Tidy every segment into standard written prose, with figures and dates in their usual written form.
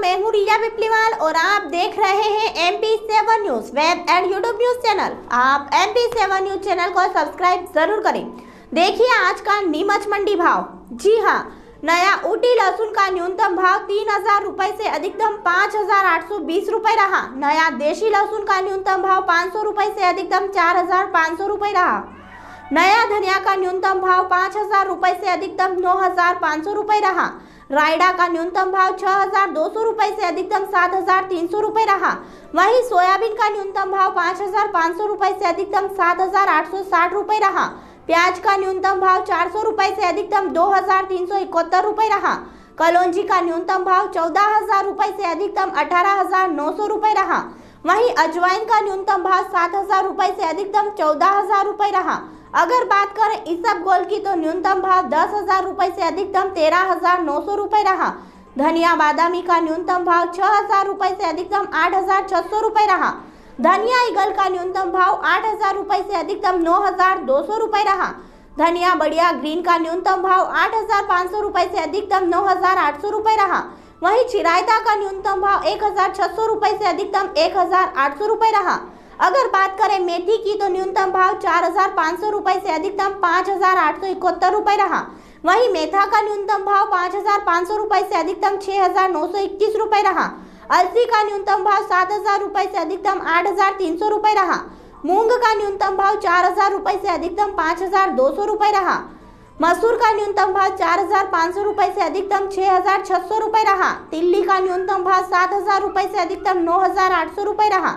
मैं हूं रिया पिपलीवाल और आप देख रहे हैं MP7 news web and YouTube news channel. आप MP7 न्यूज चैनल को सब्सक्राइब जरूर करें। देखिए आज का नीमच मंडी भाव। जी हां, नया ऊटी लहसुन का न्यूनतम भाव 3,000 रुपए से अधिकतम 5,820 रुपए रहा। नया देशी लहसुन का न्यूनतम भाव 500 रुपए से अधिकतम 4,500 रुपए रहा। नया धनिया का न्यूनतम भाव 5,000 रुपए से अधिकतम 9,500 रुपए रहा। रायडा का न्यूनतम भाव 6,200 रुपए से अधिकतम 7,300 रुपए रहा। वहीं सोयाबीन का न्यूनतम भाव 5,500 रुपए से अधिकतम 7,860 रुपए रहा। प्याज का न्यूनतम भाव 400 रुपए से अधिकतम 2,371 रुपए रहा। कलौंजी का न्यूनतम भाव 14,000 रुपए से अधिकतम 18,900 रुपए रहा। वहीं अजवाइन का न्यूनतम भाव 7,000 रुपए से अधिकतम 14,000 रुपए रहा। अगर बात करें इसबगोल की तो न्यूनतम भाव 10,000 रुपए से अधिकतम 13,900 रुपए रहा। धनिया बादामी का न्यूनतम भाव 6,000 रुपए से अधिकतम 8,600 रुपए रहा। धनिया ईगल का न्यूनतम भाव 8,000 रुपए से अधिकतम 9,200 रुपए रहा। धनिया बढ़िया ग्रीन का न्यूनतम भाव 8,500 रुपए से अधिकतम 9,800 रुपए रहा। वहीं चिरायता का न्यूनतम भाव 1,600 रुपए से अधिकतम 1,800 रुपए रहा। अगर बात करें मेथी की तो न्यूनतम भाव 4,500 रुपए से अधिकतम 5,871 रुपए रहा। वहीं मेथा का न्यूनतम भाव 5,500 रुपए से अधिकतम 6,921 रुपए रहा। अलसी का न्यूनतम भाव 7,000 रुपए से अधिकतम 8,300 रुपए रहा। मूंग का न्यूनतम भाव 4,000 रुपए से अधिकतम 5,200 रुपए रहा। मसूर का न्यूनतम भाव 4,500 रुपए से अधिकतम 6,600 रुपए रहा। तिल्ली का न्यूनतम भाव 7,000 रुपए से अधिकतम 9,800 रुपए रहा।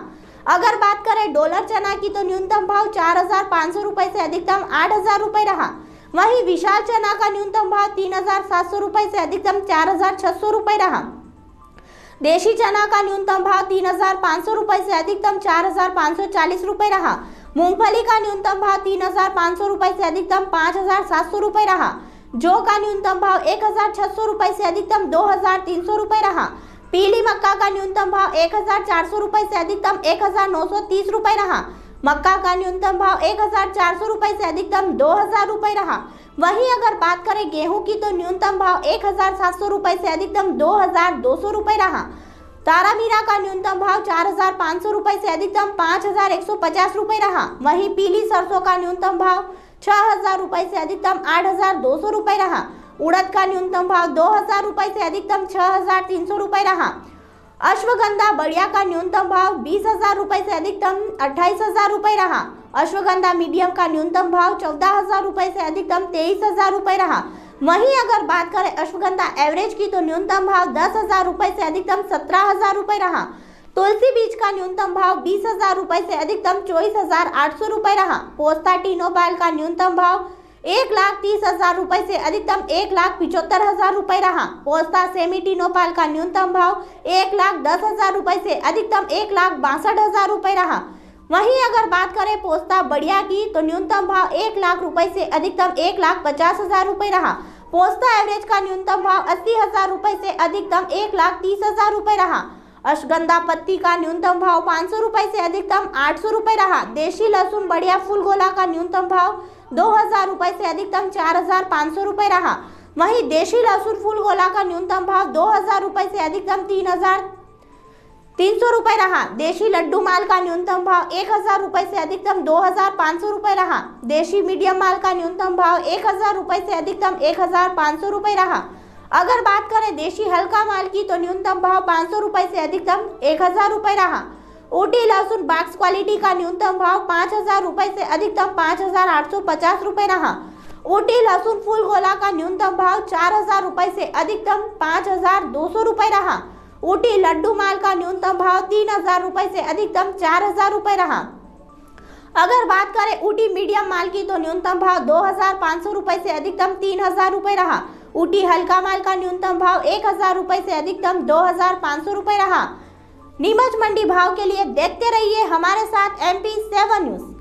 अगर बात करें डॉलर चना की तो न्यूनतम भाव 4,500 रुपए से अधिकतम 8,000 रुपए रहा। वहीं विशाल चना का न्यूनतम भाव 3,700 रुपए से अधिकतम 4,600 रुपए रहा। देशी चना का न्यूनतम भाव 3,500 रुपए से अधिकतम 4,540 रुपए रहा। मूंगफली का न्यूनतम भाव 3,500 रुपए से अधिकतम 5,700 रुपए रहा। जौ का न्यूनतम भाव 1,600 रुपए से अधिकतम 2,300 रुपए रहा। पीली मक्का का न्यूनतम भाव 1,400 रुपए से अधिकतम 1,930 रुपए रहा। मक्का का न्यूनतम भाव 1,400 रुपए से अधिकतम 2,000 रुपए रहा। वहीं अगर बात करें गेहूं की तो न्यूनतम भाव 1,700 रुपए से अधिकतम 2,200 रुपए रहा। तारा मीरा का न्यूनतम भाव 4,500 रुपए से अधिकतम 5,150 रुपए रहा। वहीं पीली सरसों का न्यूनतम भाव 6,000 रुपए से अधिकतम 8,200 रुपए रहा। उड़द का न्यूनतम भाव 2,000 रुपए से अधिकतम 6,300 रुपए रहा। अश्वगंधा बढ़िया का न्यूनतम भाव 20,000 रुपए से अधिकतम 28,000 रुपए रहा। अश्वगंधा मीडियम का न्यूनतम भाव 14,000 रुपए से अधिकतम 23,000 रुपए रहा। वहीं अगर बात करें अश्वगंधा एवरेज की तो न्यूनतम भाव 10,000 रुपए से अधिकतम 17,000 रुपए रहा। तुलसी बीज का न्यूनतम भाव 20,000 रुपए से अधिकतम 24,800 रुपए रहा। पोस्ता टीनोबाल का न्यूनतम भाव 1,30,000 रुपए से अधिकतम 1,75,000 रुपए रहा। पोस्ता सेमी टीनोपाल का न्यूनतम भाव 1,10,000 रुपए से अधिकतम 1,62,000 रुपए रहा। वहीं अगर बात करें पोस्ता बढ़िया की तो न्यूनतम भाव 1,00,000 रुपए से अधिकतम 1,50,000 रुपए रहा। पोस्ता एवरेज का न्यूनतम भाव 80,000 रुपए से अधिकतम 1,30,000 रुपए रहा। अश्वगंधा पत्ती का न्यूनतम भाव 500 रुपए से अधिकतम 800 रुपए रहा। देशी लहसुन बढ़िया फूलगोला का न्यूनतम भाव 2,000 रुपए से अधिकतम 4,500 रुपए रहा। वहीं देशी लहसुन फूलगोला का न्यूनतम भाव 2,000 रुपए से अधिकतम 3,300 रुपए रहा। देशी लड्डू माल का न्यूनतम भाव 1,000 रुपए से अधिकतम 2,500 रुपए रहा। देशी मीडियम माल का न्यूनतम भाव 1,000 रुपए से अधिकतम 1,500 रुपए रहा। अगर बात करें देशी हल्का माल की तो न्यूनतम भाव 500 रुपए से अधिकतम 1,000 रुपए रहा। ऊटी लहसुन बॉक्स क्वालिटी का न्यूनतम भाव 5,000 रुपए से अधिकतम 5,850 रुपए रहा। ऊटी लहसुन फूल गोला का न्यूनतम भाव 4,000 रुपए से अधिकतम 5,200 रुपए रहा। ऊटी लड्डू माल का न्यूनतम भाव 3,000 रुपए से अधिकतम 4,000 रुपए रहा। अगर बात करें ऊटी मीडियम माल की तो न्यूनतम भाव 2,500 रुपए से अधिकतम 3,000 रुपए रहा। ऊटी हल्का माल का न्यूनतम भाव 1,000 रुपए से अधिकतम 2,500 रुपए रहा। नीमच मंडी भाव के लिए देखते रहिए हमारे साथ MP7 न्यूज।